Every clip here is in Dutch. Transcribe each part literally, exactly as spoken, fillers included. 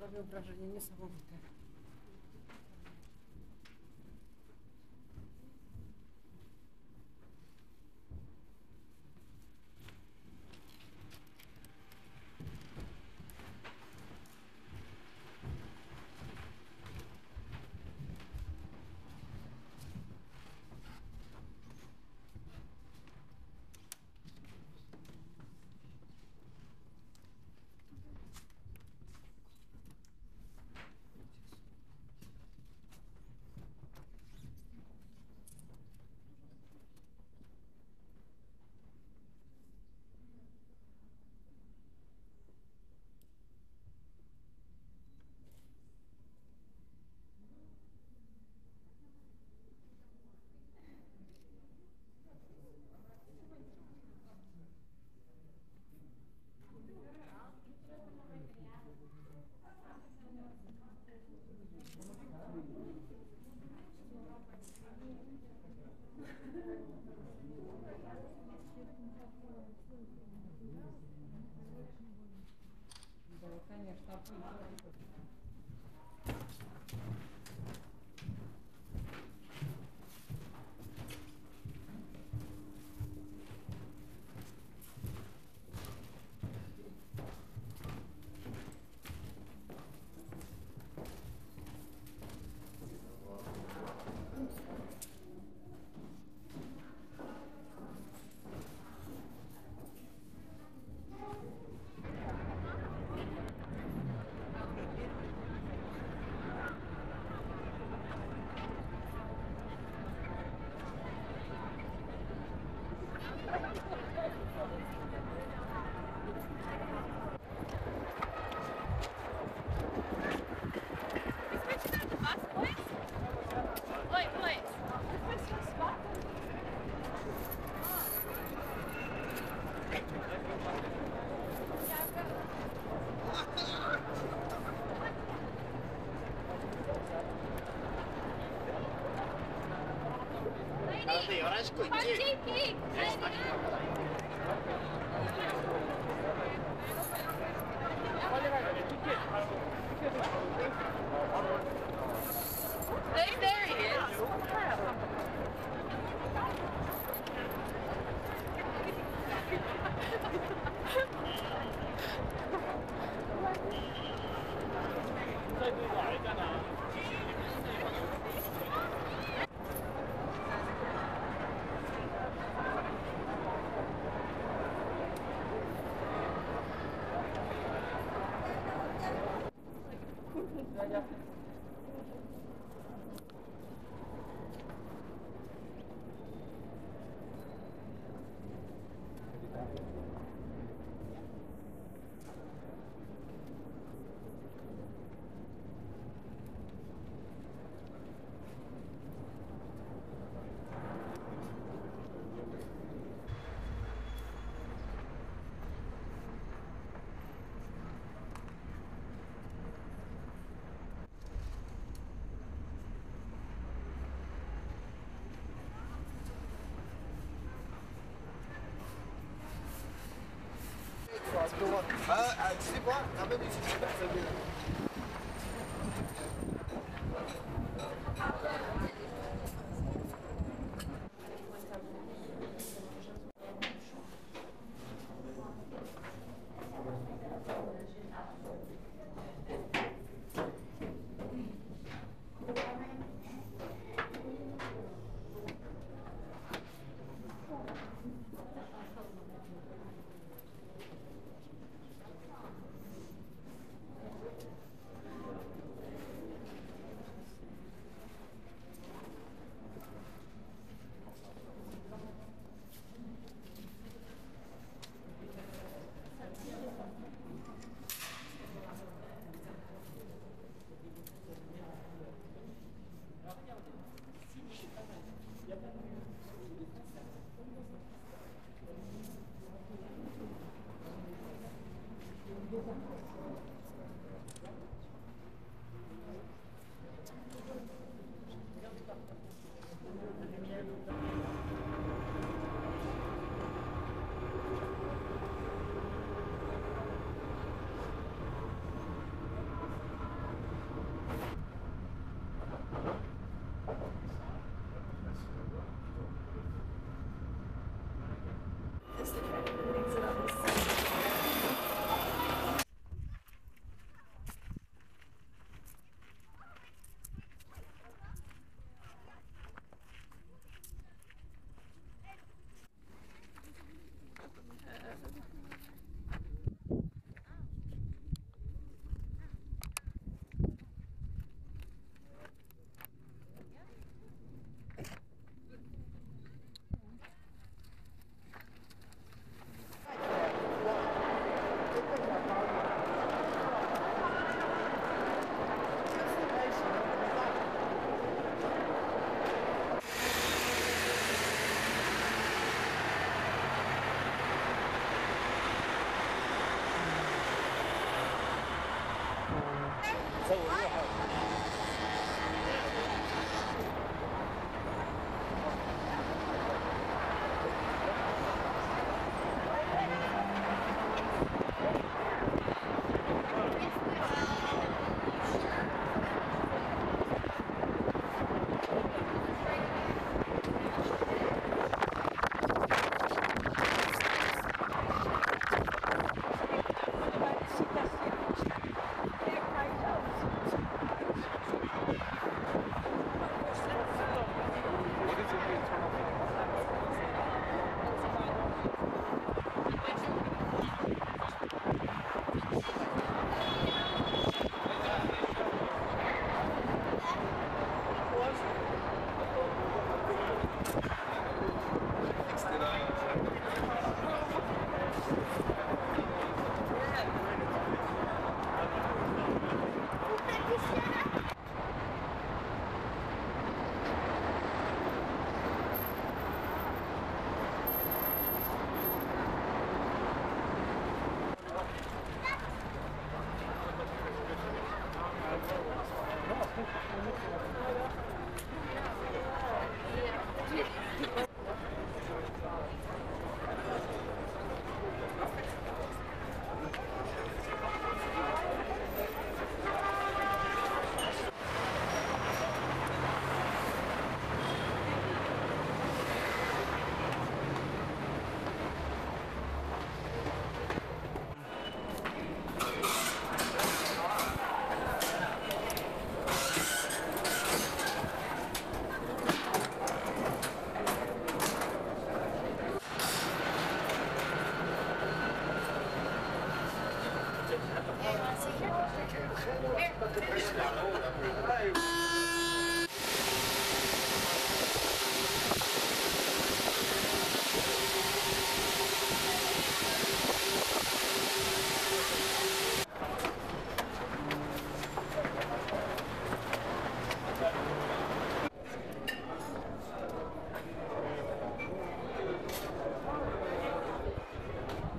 Robią wrażenie niesamowite. Ah, tu sais quoi? Ramène ici, je vais faire ça bien. Thank you.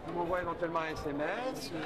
Vous m'envoie éventuellement un S M S. Yeah.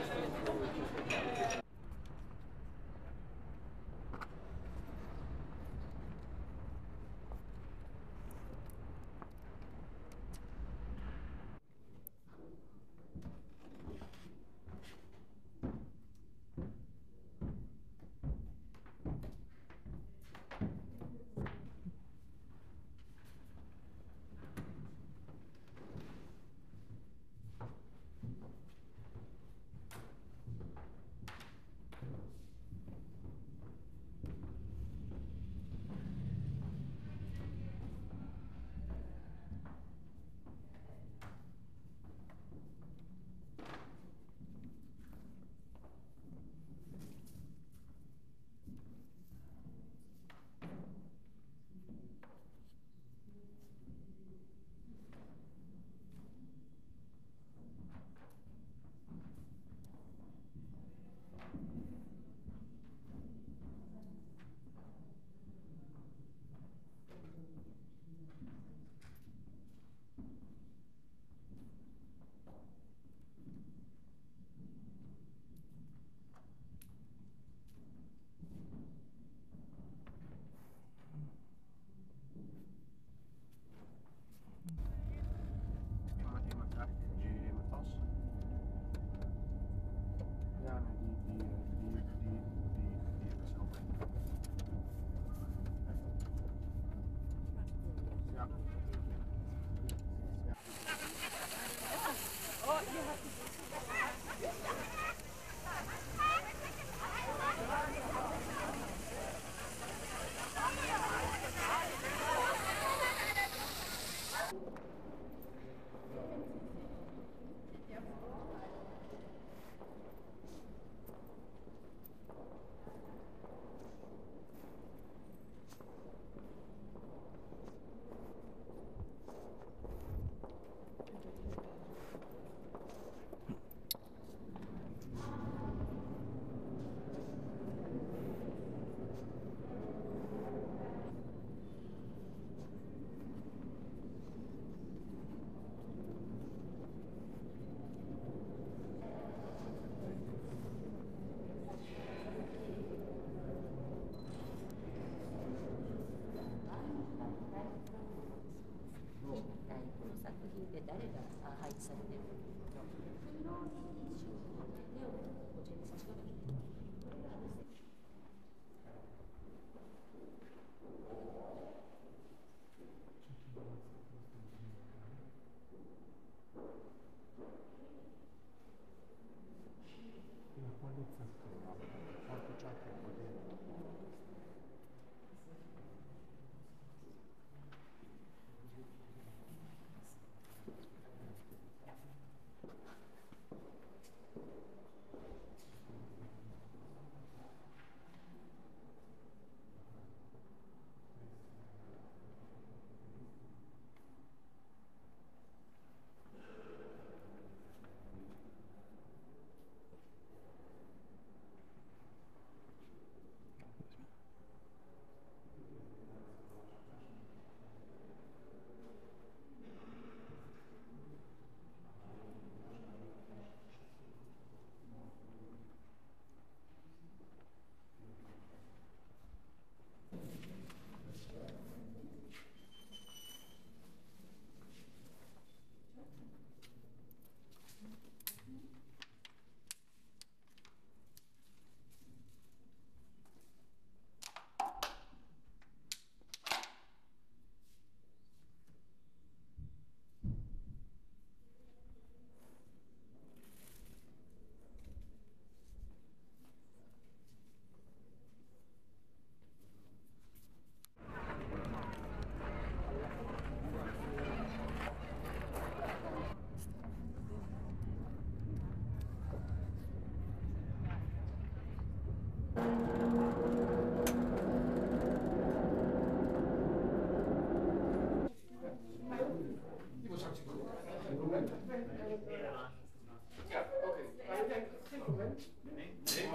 moment. Nee, nee. En op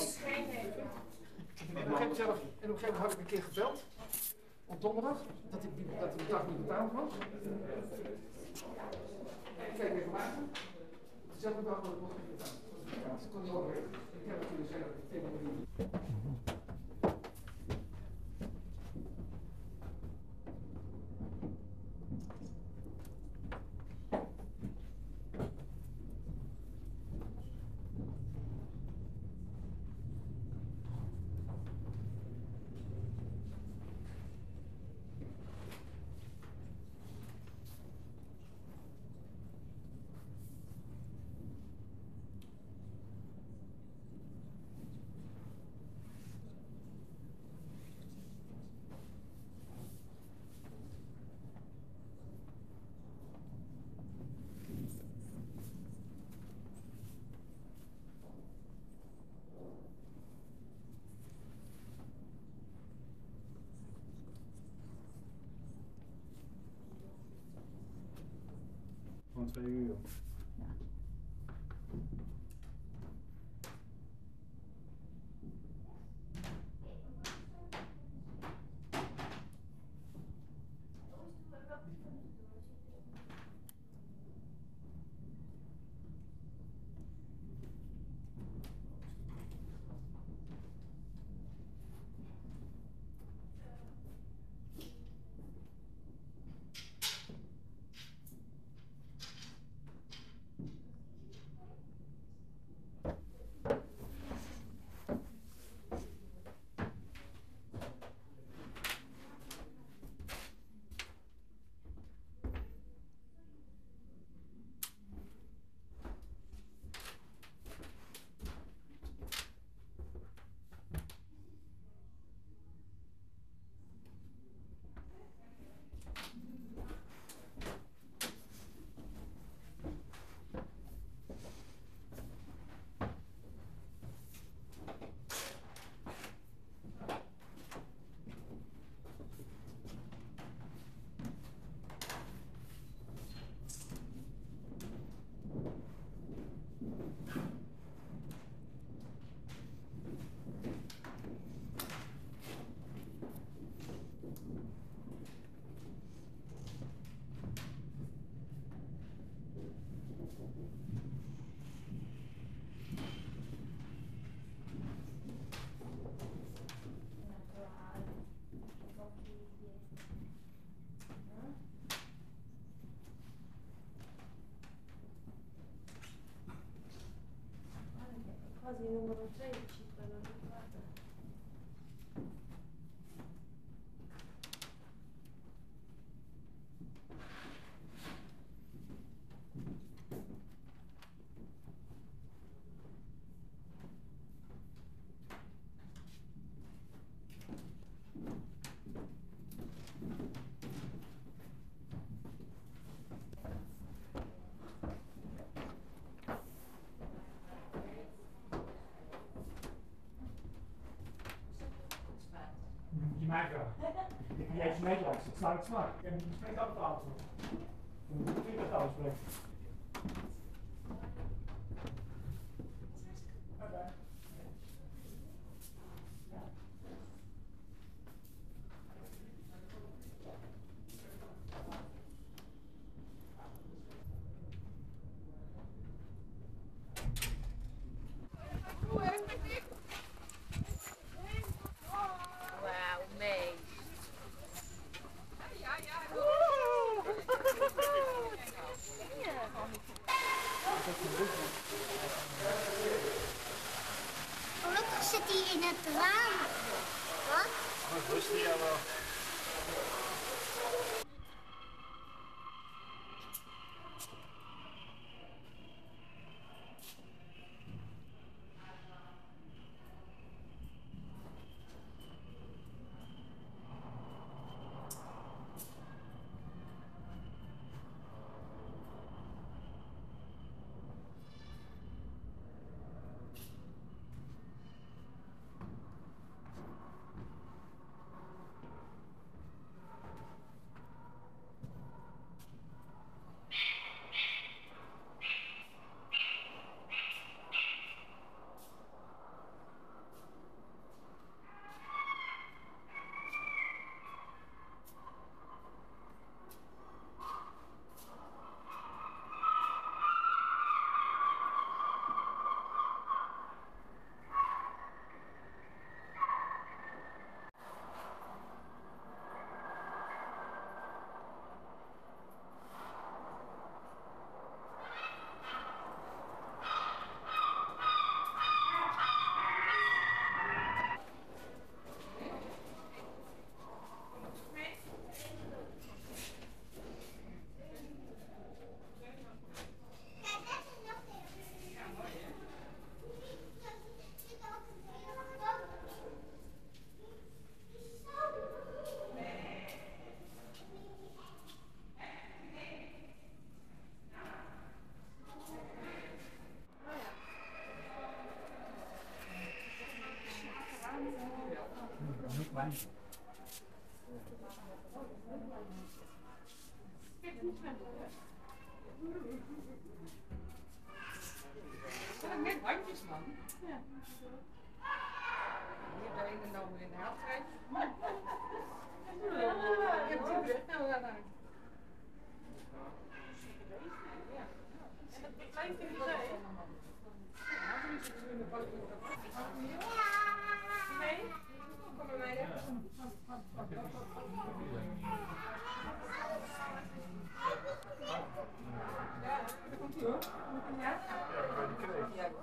een gegeven moment had ik een keer gebeld. Op donderdag. Dat ik dat de dag niet betaald was. Ik keek even naar hem. Toen zei ik dat ik nog niet betaald. Ze kon niet horen. Ik heb natuurlijk gezegd dat ik het helemaal niet doe. Twee uur. Ja. Quasi numero tredici, quello che guarda. Jij hebt je mee langs, dat sla ik smaak. Ik heb een gesprek aan de tafel. Ik heb een gesprek aan de tafel. Gelukkig zit hij in het raam. Wat? Wat rust hij wel? baño. Zijn er net bandjes van? Ja. Hier de een en ander in de helft rijdt. Ik heb die brug nou aan. Ja. En dat begrijp ik niet. Nee? Kom bij mij weg. Ja, dat komt ie hoor. Ja? Ja, ik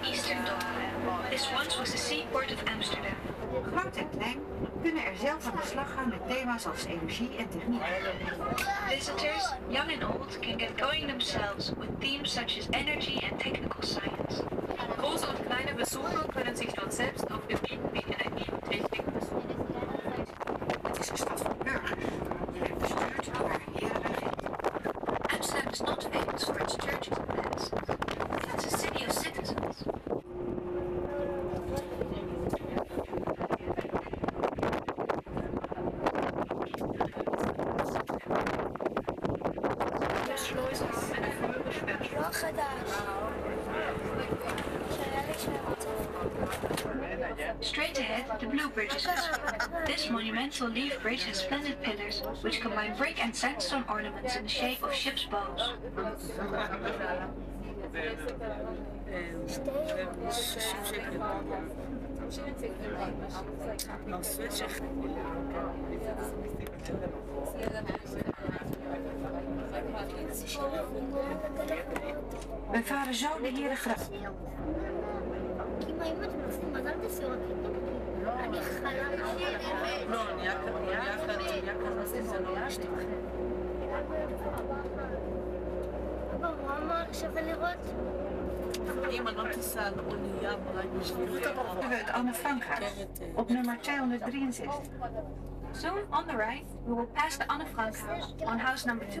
de Eastern Dock. This once was the seaport of Amsterdam. Groot en klein kunnen er zelf aan de slag gaan met thema's als energie en techniek. Visitors, young and old, can get going themselves with themes such as energy and technical science. Große und kleine Besucher können sich dort selbst auf Gebieten wie Energie und Technik besuchen. Het is een stad van burgers, die bestuurd door haar heren regeert. Amsterdam is not famous for its churches and lands, but it's a city of citizens. Straight ahead, the Blue Bridge is visible. This monumental leaf bridge has splendid pillars, which combine brick and sandstone ornaments in the shape of ship's bows. We varen zo de Herengracht. Op nummer tweehonderddrieënzestig. Soon, on the right, we will pass the Anne Frank house on house number two.